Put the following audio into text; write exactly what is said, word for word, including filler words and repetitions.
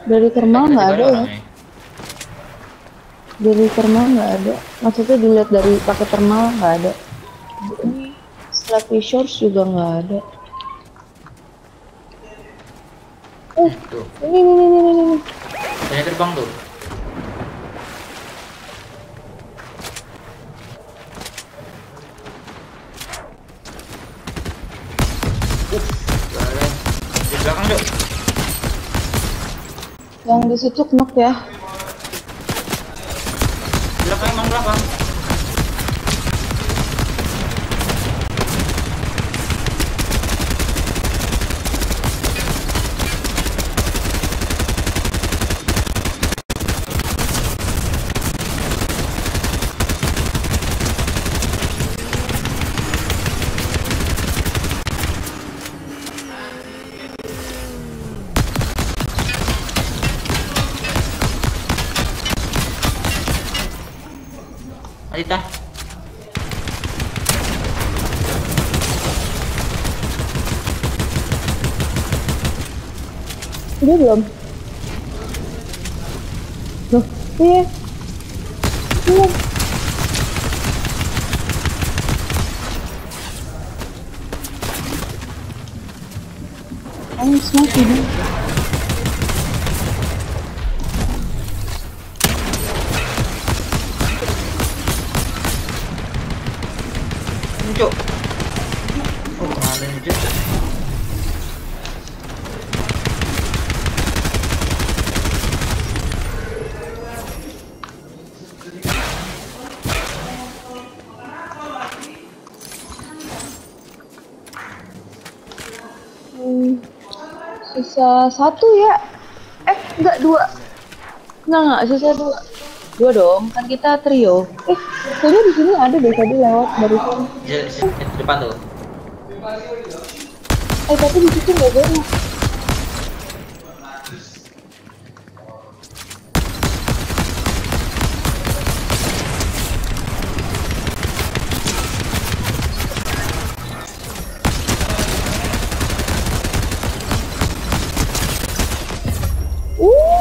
Dari thermal nggak ada ya? Dari thermal nggak ada. Maksudnya dilihat dari pakai thermal nggak ada. Ini slappy shorts juga nggak ada. Eh, tuh. Ini ini ini ini ini. Tanya terbang tuh. Yang di situ knock ya. Belakang emang belakang. Kita udah belum? Loh, iya iya ayo semua tidur. Sisa satu ya? Eh, enggak dua. Enggak enggak, sisa dua. Dua dong, kan kita trio. Eh, kayaknya di sini ada deh tadi lewat dari sini. Di depan tuh. Eh, tapi di situ nggak banyak. Ooh.